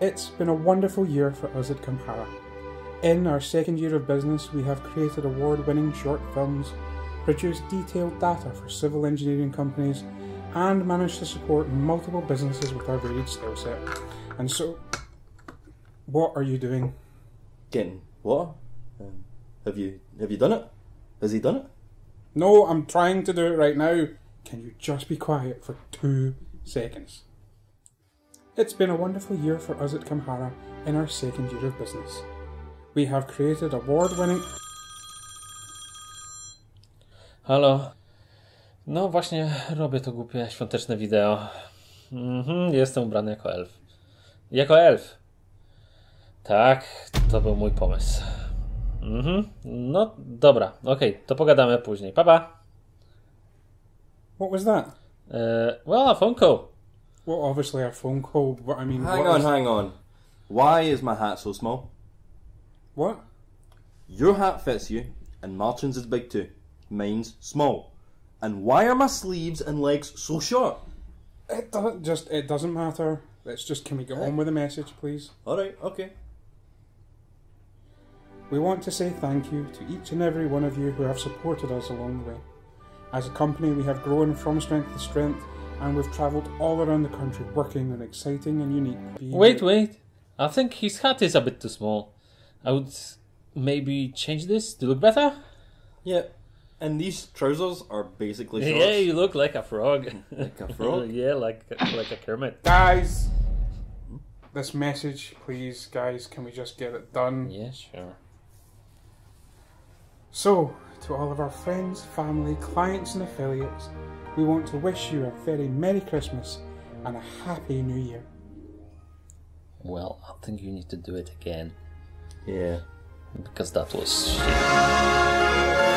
It's been a wonderful year for us at Comharra. In our second year of business, we have created award-winning short films, produced detailed data for civil engineering companies, and managed to support multiple businesses with our varied skill set. And so, what are you doing? Getting water. Have you done it? Has he done it? No, I'm trying to do it right now. Can you just be quiet for 2 seconds? It's been a wonderful year for us at Comharra in our second year of business. We have created award-winning... Halo. No właśnie robię to głupie świąteczne wideo. Jestem ubrany jako elf. Jako elf! Tak, to był mój pomysł. No dobra, okej, to pogadamy później. Pa, pa! What was that? Well, a phone call. Well, obviously a phone call, but I mean... Hang on. Why is my hat so small? What? Your hat fits you, and Martin's is big too. Mine's small. And why are my sleeves and legs so short? It doesn't matter. Let's just, can we get on with the message, please? Alright, okay. We want to say thank you to each and every one of you who have supported us along the way. As a company, we have grown from strength to strength, and we've travelled all around the country working on exciting and unique... Wait. I think his hat is a bit too small. I would maybe change this to look better? Yeah. And these trousers are basically shorts. Yeah, you look like a frog. Like a frog? Yeah, like a Kermit. Guys! This message, please, guys, can we just get it done? Yeah, sure. So, to all of our friends, family, clients and affiliates, we want to wish you a very Merry Christmas and a Happy New Year. Well, I think you need to do it again. Yeah. Because that was shit.